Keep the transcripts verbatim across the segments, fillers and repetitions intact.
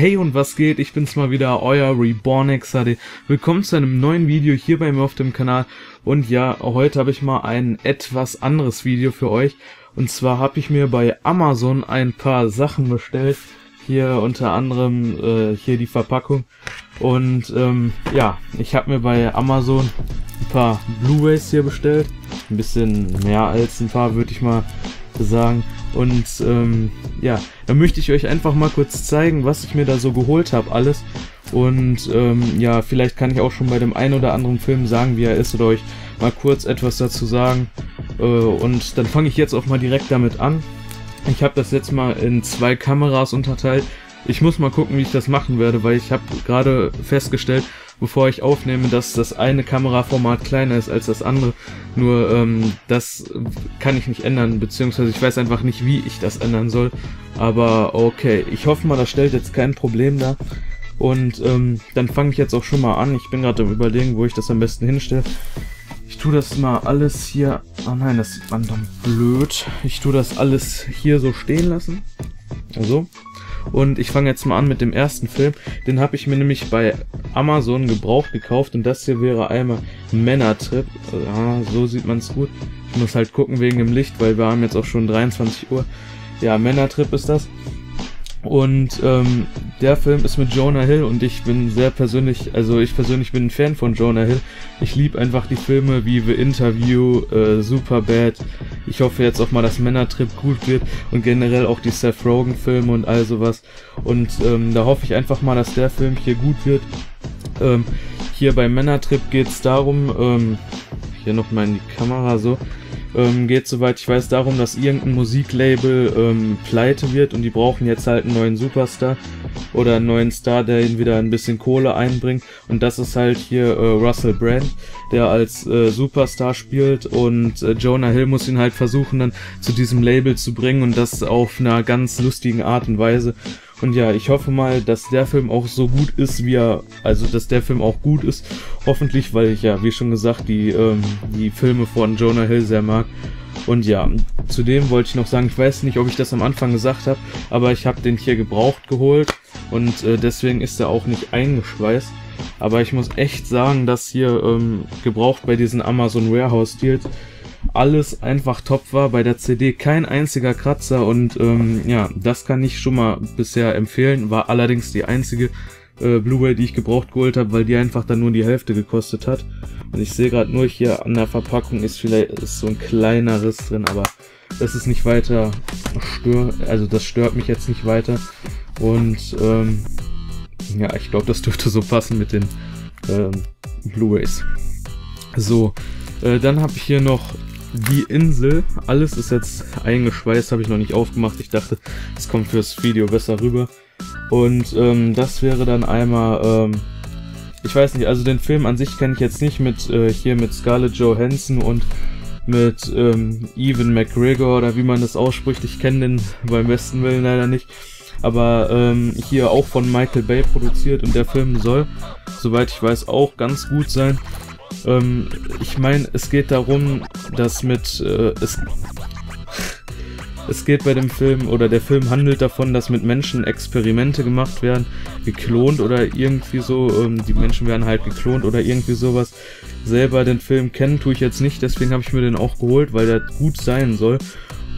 Hey und was geht, ich bin's mal wieder, euer RebornXHD. Willkommen zu einem neuen Video hier bei mir auf dem Kanal. Und ja, heute habe ich mal ein etwas anderes Video für euch. Und zwar habe ich mir bei Amazon ein paar Sachen bestellt. Hier unter anderem äh, hier die Verpackung. Und ähm, ja, ich habe mir bei Amazon ein paar Blu-rays hier bestellt. Ein bisschen mehr als ein paar, würde ich mal sagen. Und ähm, ja, dann möchte ich euch einfach mal kurz zeigen, was ich mir da so geholt habe, alles. Und ähm, ja, vielleicht kann ich auch schon bei dem einen oder anderen Film sagen, wie er ist, oder euch mal kurz etwas dazu sagen. Äh, und dann fange ich jetzt auch mal direkt damit an. Ich habe das jetzt mal in zwei Kameras unterteilt. Ich muss mal gucken, wie ich das machen werde, weil ich habe gerade festgestellt, bevor ich aufnehme, dass das eine Kameraformat kleiner ist als das andere. Nur ähm, das kann ich nicht ändern, beziehungsweise ich weiß einfach nicht, wie ich das ändern soll. Aber okay, ich hoffe mal, das stellt jetzt kein Problem dar. Und ähm, dann fange ich jetzt auch schon mal an. Ich bin gerade am Überlegen, wo ich das am besten hinstelle. Ich tue das mal alles hier... Oh nein, das sieht man dann blöd. Ich tue das alles hier so stehen lassen. Also... Und ich fange jetzt mal an mit dem ersten Film. Den habe ich mir nämlich bei Amazon gebraucht gekauft. Und das hier wäre einmal Männertrip. Ja, so sieht man es gut. Ich muss halt gucken wegen dem Licht, weil wir haben jetzt auch schon dreiundzwanzig Uhr. Ja, Männertrip ist das. Und ähm, der Film ist mit Jonah Hill. Und ich bin sehr persönlich, also ich persönlich bin ein Fan von Jonah Hill. Ich liebe einfach die Filme wie The Interview, äh, Super Bad. Ich hoffe jetzt auch mal, dass Männertrip gut wird und generell auch die Seth Rogen Filme und all sowas. Und ähm, da hoffe ich einfach mal, dass der Film hier gut wird. Ähm, hier bei Männertrip geht es darum, ähm, hier nochmal in die Kamera so, ähm, geht soweit ich weiß darum, dass irgendein Musiklabel ähm, pleite wird und die brauchen jetzt halt einen neuen Superstar oder einen neuen Star, der ihnen wieder ein bisschen Kohle einbringt. Und das ist halt hier äh, Russell Brand, der als äh, Superstar spielt, und äh, Jonah Hill muss ihn halt versuchen dann zu diesem Label zu bringen, und das auf einer ganz lustigen Art und Weise. Und ja, ich hoffe mal, dass der Film auch so gut ist, wie er, also dass der Film auch gut ist, hoffentlich, weil ich ja, wie schon gesagt, die, ähm, die Filme von Jonah Hill sehr mag. Und ja, zudem wollte ich noch sagen, ich weiß nicht, ob ich das am Anfang gesagt habe, aber ich habe den hier gebraucht geholt und äh, deswegen ist er auch nicht eingeschweißt. Aber ich muss echt sagen, dass hier ähm, gebraucht bei diesen Amazon Warehouse-Deals alles einfach top war, bei der C D kein einziger Kratzer, und ähm, ja, das kann ich schon mal bisher empfehlen. War allerdings die einzige äh, Blu-ray, die ich gebraucht geholt habe, weil die einfach dann nur die Hälfte gekostet hat. Und ich sehe gerade nur hier an der Verpackung ist vielleicht ist so ein kleiner Riss drin, aber das ist nicht weiter stör, also das stört mich jetzt nicht weiter. Und ähm, ja, ich glaube, das dürfte so passen mit den ähm, Blu-rays. So, äh, dann habe ich hier noch Die Insel. Alles ist jetzt eingeschweißt, habe ich noch nicht aufgemacht. Ich dachte, es kommt fürs Video besser rüber. Und ähm, das wäre dann einmal, ähm, ich weiß nicht, also den Film an sich kenne ich jetzt nicht, mit äh, hier mit Scarlett Johansson und mit ähm, Ewan McGregor oder wie man das ausspricht. Ich kenne den beim besten Willen leider nicht. Aber ähm, hier auch von Michael Bay produziert, und der Film soll, soweit ich weiß, auch ganz gut sein. Ähm, ich meine, es geht darum, dass mit, äh, es, es geht bei dem Film, oder der Film handelt davon, dass mit Menschen Experimente gemacht werden, geklont oder irgendwie so, ähm, die Menschen werden halt geklont oder irgendwie sowas. Selber den Film kennen tue ich jetzt nicht, deswegen habe ich mir den auch geholt, weil der gut sein soll.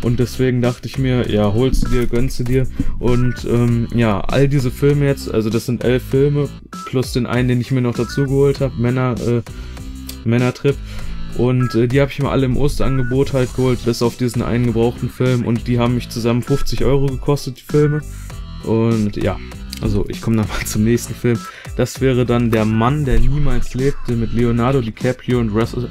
Und deswegen dachte ich mir, ja, holst du dir, gönnst du dir. Und ähm, ja, all diese Filme jetzt, also das sind elf Filme, plus den einen, den ich mir noch dazu geholt habe, Männer, äh, Männertrip. Und äh, die habe ich mir alle im Osterangebot halt geholt, bis auf diesen einen gebrauchten Film. Und die haben mich zusammen fünfzig Euro gekostet, die Filme. Und ja, also ich komme nochmal zum nächsten Film. Das wäre dann Der Mann, der niemals lebte, mit Leonardo DiCaprio und Russell...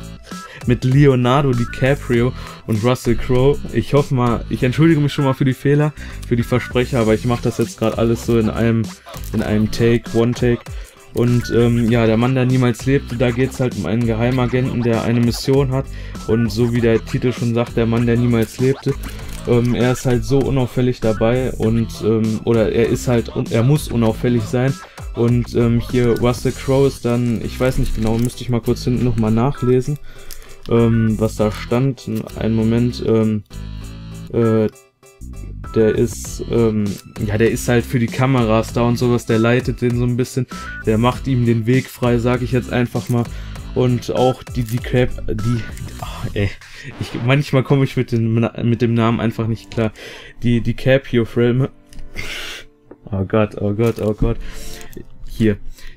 mit Leonardo DiCaprio und Russell Crowe. Ich hoffe mal, ich entschuldige mich schon mal für die Fehler, für die Versprecher, aber ich mache das jetzt gerade alles so in einem, in einem Take, One Take. Und ähm, ja, Der Mann, der niemals lebte, da geht es halt um einen Geheimagenten, der eine Mission hat. Und so wie der Titel schon sagt, Der Mann, der niemals lebte, ähm, er ist halt so unauffällig dabei, und ähm, oder er ist halt, er muss unauffällig sein. Und ähm, hier Russell Crowe ist dann, ich weiß nicht genau, müsste ich mal kurz hinten nochmal nachlesen, Ähm, was da stand. Einen Moment, ähm, äh, der ist, ähm, ja, der ist halt für die Kameras da und sowas, der leitet den so ein bisschen, der macht ihm den Weg frei, sag ich jetzt einfach mal. Und auch die, die Crap, die, ach, ey, ich, manchmal komme ich mit dem, mit dem Namen einfach nicht klar. Die, die DiCaprio-Filme, oh Gott, oh Gott, oh Gott, hier,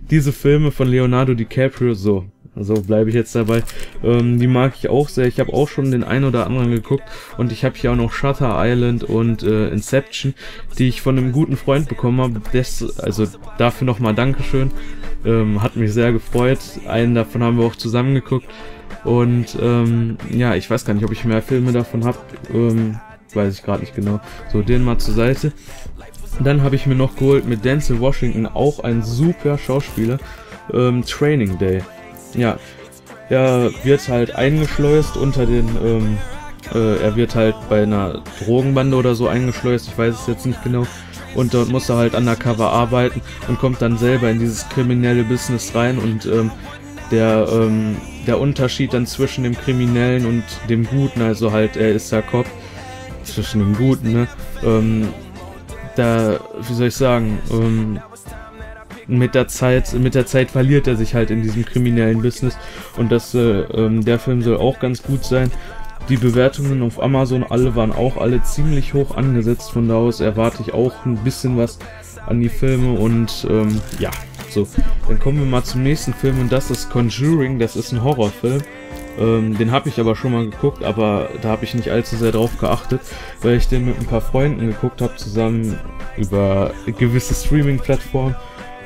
diese Filme von Leonardo DiCaprio, so, so bleibe ich jetzt dabei, ähm, die mag ich auch sehr, ich habe auch schon den einen oder anderen geguckt und ich habe hier auch noch Shutter Island und äh, Inception, die ich von einem guten Freund bekommen habe, das, also dafür nochmal Dankeschön. Ähm, hat mich sehr gefreut, einen davon haben wir auch zusammen geguckt und ähm, ja, ich weiß gar nicht, ob ich mehr Filme davon habe, ähm, weiß ich gerade nicht genau, so den mal zur Seite. Dann habe ich mir noch geholt mit Denzel Washington, auch ein super Schauspieler, ähm, Training Day. Ja, er wird halt eingeschleust unter den, ähm, äh, er wird halt bei einer Drogenbande oder so eingeschleust, ich weiß es jetzt nicht genau. Und dort muss er halt undercover arbeiten und kommt dann selber in dieses kriminelle Business rein und ähm, der, ähm, der Unterschied dann zwischen dem Kriminellen und dem Guten, also halt er ist der Cop, zwischen dem Guten, ne, ähm, da, wie soll ich sagen, ähm, mit der Zeit, mit der Zeit verliert er sich halt in diesem kriminellen Business und das, äh, ähm, der Film soll auch ganz gut sein. Die Bewertungen auf Amazon alle waren auch alle ziemlich hoch angesetzt, von da aus erwarte ich auch ein bisschen was an die Filme und ähm, ja, so. Dann kommen wir mal zum nächsten Film und das ist Conjuring, das ist ein Horrorfilm, ähm, den habe ich aber schon mal geguckt, aber da habe ich nicht allzu sehr drauf geachtet, weil ich den mit ein paar Freunden geguckt habe, zusammen über gewisse Streaming-Plattformen.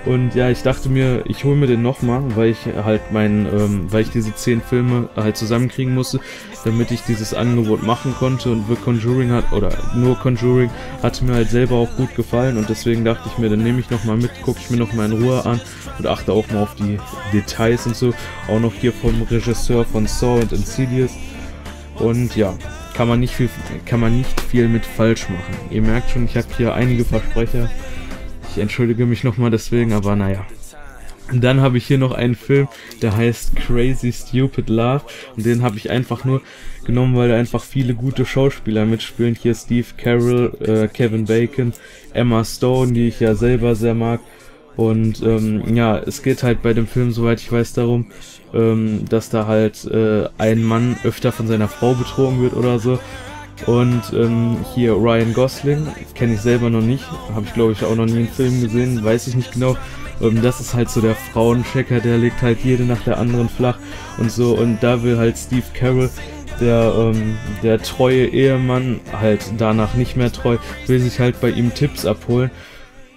Und ja, ich dachte mir, ich hole mir den nochmal, weil ich halt meinen, ähm, weil ich diese zehn Filme halt zusammenkriegen musste, damit ich dieses Angebot machen konnte. Und Conjuring hat, oder nur Conjuring, hat mir halt selber auch gut gefallen. Und deswegen dachte ich mir, dann nehme ich nochmal mit, gucke ich mir nochmal in Ruhe an und achte auch mal auf die Details und so. Auch noch hier vom Regisseur von Saw und Insidious. Und ja, kann man nicht viel, kann man nicht viel mit falsch machen. Ihr merkt schon, ich habe hier einige Versprecher. Ich entschuldige mich nochmal deswegen, aber naja. Dann habe ich hier noch einen Film, der heißt Crazy Stupid Love und den habe ich einfach nur genommen, weil da einfach viele gute Schauspieler mitspielen. Hier Steve Carell, äh, Kevin Bacon, Emma Stone, die ich ja selber sehr mag. Und ähm, ja, es geht halt bei dem Film, soweit ich weiß, darum, ähm, dass da halt äh, ein Mann öfter von seiner Frau betrogen wird oder so. Und ähm, hier Ryan Gosling, kenne ich selber noch nicht, habe ich glaube ich auch noch nie einen Film gesehen, weiß ich nicht genau. Ähm, das ist halt so der Frauenchecker, der legt halt jede nach der anderen flach und so. Und da will halt Steve Carell, der, ähm, der treue Ehemann, halt danach nicht mehr treu, will sich halt bei ihm Tipps abholen.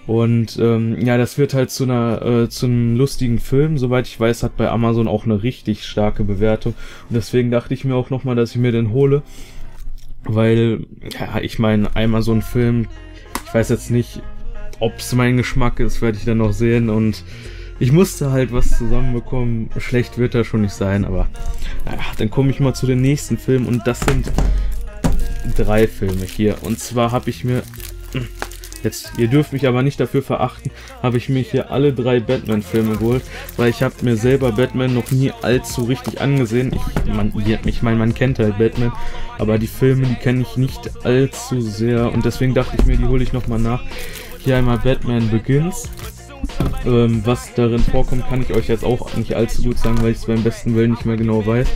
Und ähm, ja, das wird halt zu einer äh, zu einem lustigen Film, soweit ich weiß, hat bei Amazon auch eine richtig starke Bewertung. Und deswegen dachte ich mir auch nochmal, dass ich mir den hole. Weil, ja, ich meine, einmal so ein Film, ich weiß jetzt nicht, ob es mein Geschmack ist, werde ich dann noch sehen und ich musste halt was zusammenbekommen, schlecht wird er schon nicht sein, aber naja, dann komme ich mal zu den nächsten Filmen und das sind drei Filme hier und zwar habe ich mir, jetzt, ihr dürft mich aber nicht dafür verachten, habe ich mir hier alle drei Batman-Filme geholt, weil ich habe mir selber Batman noch nie allzu richtig angesehen, ich, man, ich meine, man kennt halt Batman, aber die Filme, die kenne ich nicht allzu sehr und deswegen dachte ich mir, die hole ich nochmal nach. Hier einmal Batman Begins. Ähm, was darin vorkommt, kann ich euch jetzt auch nicht allzu gut sagen, weil ich es beim besten Willen nicht mehr genau weiß.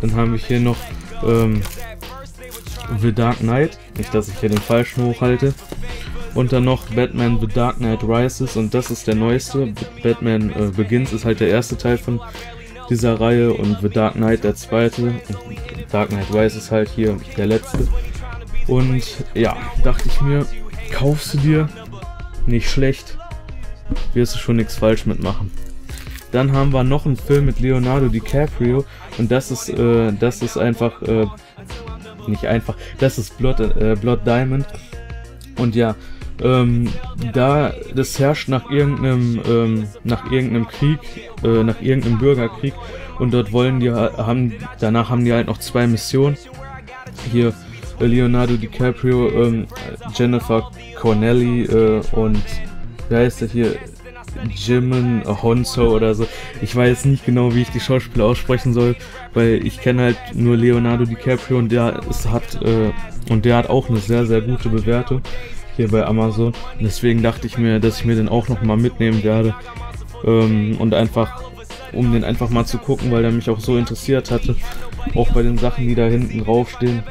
Dann haben wir hier noch ähm, The Dark Knight. Nicht, dass ich hier den falschen hochhalte. Und dann noch Batman The Dark Knight Rises und das ist der neueste. Batman äh, Begins ist halt der erste Teil von dieser Reihe und The Dark Knight der zweite, Dark Knight Rises ist halt hier der letzte und ja, dachte ich mir, kaufst du dir, nicht schlecht, wirst du schon nichts falsch mitmachen. Dann haben wir noch einen Film mit Leonardo DiCaprio und das ist, äh, das ist einfach, äh, nicht einfach, das ist Blood, äh, Blood Diamond und ja, Ähm, da das herrscht nach irgendeinem ähm, nach irgendeinem Krieg, äh, nach irgendeinem Bürgerkrieg und dort wollen die haben danach haben die halt noch zwei Missionen. Hier äh, Leonardo DiCaprio, ähm, Jennifer Connelly äh, und wer heißt der hier? Jimin Honso oder so. Ich weiß nicht genau, wie ich die Schauspieler aussprechen soll, weil ich kenne halt nur Leonardo DiCaprio und der ist, hat äh, und der hat auch eine sehr, sehr gute Bewertung hier bei Amazon. Deswegen dachte ich mir, dass ich mir den auch nochmal mitnehmen werde ähm, und einfach, um den einfach mal zu gucken, weil der mich auch so interessiert hatte, auch bei den Sachen, die da hinten draufstehen.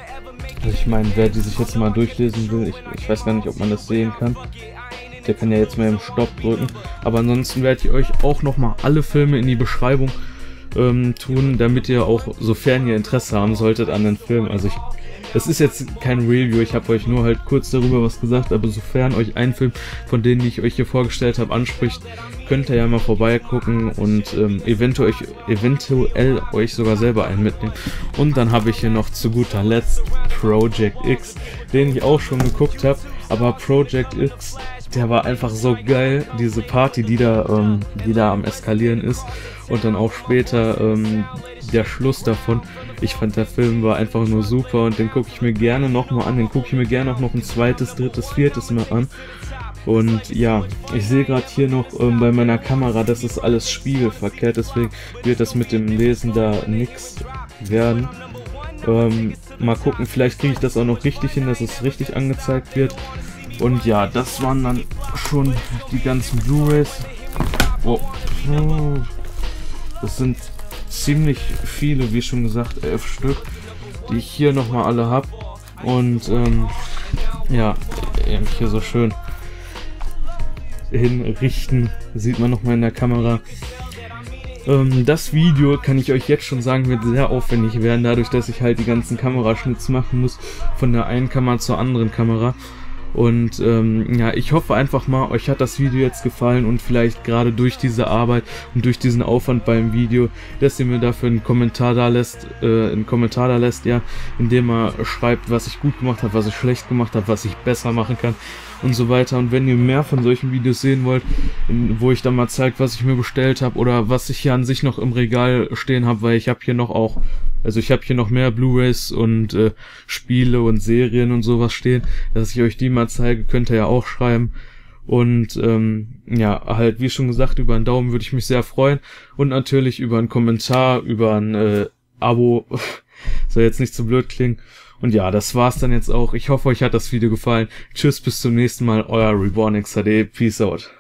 Also ich meine, wer die sich jetzt mal durchlesen will, ich, ich weiß gar nicht, ob man das sehen kann. Der kann ja jetzt mal im Stopp drücken. Aber ansonsten werde ich euch auch nochmal alle Filme in die Beschreibung ähm, tun, damit ihr auch, sofern ihr Interesse haben solltet an den Film. Also ich, das ist jetzt kein Review, ich habe euch nur halt kurz darüber was gesagt, aber sofern euch ein Film von denen, die ich euch hier vorgestellt habe, anspricht, könnt ihr ja mal vorbeigucken und ähm, eventuell, eventuell euch sogar selber einen mitnehmen. Und dann habe ich hier noch zu guter Letzt Project X, den ich auch schon geguckt habe, aber Project X, der war einfach so geil, diese Party, die da, ähm, die da am Eskalieren ist und dann auch später ähm, der Schluss davon. Ich fand, der Film war einfach nur super und den gucke ich mir gerne nochmal an, den gucke ich mir gerne auch noch ein zweites, drittes, viertes Mal an. Und ja, ich sehe gerade hier noch ähm, bei meiner Kamera, das ist alles spiegelverkehrt, deswegen wird das mit dem Lesen da nichts werden. Ähm, mal gucken, vielleicht kriege ich das auch noch richtig hin, dass es richtig angezeigt wird. Und ja, das waren dann schon die ganzen Blu-Rays. Oh. Das sind ziemlich viele, wie schon gesagt, elf Stück, die ich hier nochmal alle habe. Und ähm, ja, hier so schön hinrichten, sieht man nochmal in der Kamera. Ähm, das Video, kann ich euch jetzt schon sagen, wird sehr aufwendig werden, dadurch, dass ich halt die ganzen Kameraschnitts machen muss, von der einen Kamera zur anderen Kamera. Und ähm, ja, ich hoffe einfach mal, euch hat das Video jetzt gefallen und vielleicht gerade durch diese Arbeit und durch diesen Aufwand beim Video, dass ihr mir dafür einen Kommentar da lässt, äh, einen Kommentar da lässt, ja, indem er schreibt, was ich gut gemacht habe, was ich schlecht gemacht habe, was ich besser machen kann und so weiter. Und wenn ihr mehr von solchen Videos sehen wollt, wo ich dann mal zeigt, was ich mir bestellt habe oder was ich hier an sich noch im Regal stehen habe, weil ich habe hier noch auch... Also ich habe hier noch mehr Blu-Rays und äh, Spiele und Serien und sowas stehen, dass ich euch die mal zeige, könnt ihr ja auch schreiben. Und ähm, ja, halt wie schon gesagt, über einen Daumen würde ich mich sehr freuen und natürlich über einen Kommentar, über ein äh, Abo, soll jetzt nicht so blöd klingen. Und ja, das war's dann jetzt auch. Ich hoffe, euch hat das Video gefallen. Tschüss, bis zum nächsten Mal, euer RebornXHD. Peace out.